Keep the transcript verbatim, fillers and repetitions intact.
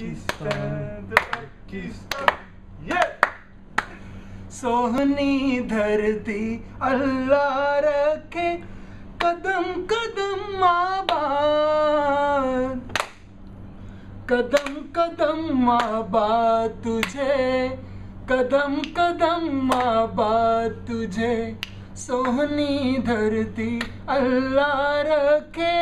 पाकिस्तान पाकिस्तान ये सोहनी धरती अल्लाह रखे कदम कदम आबाद कदम कदम आबाद तुझे कदम कदम आबाद तुझे सोहनी धरती अल्लाह रखे।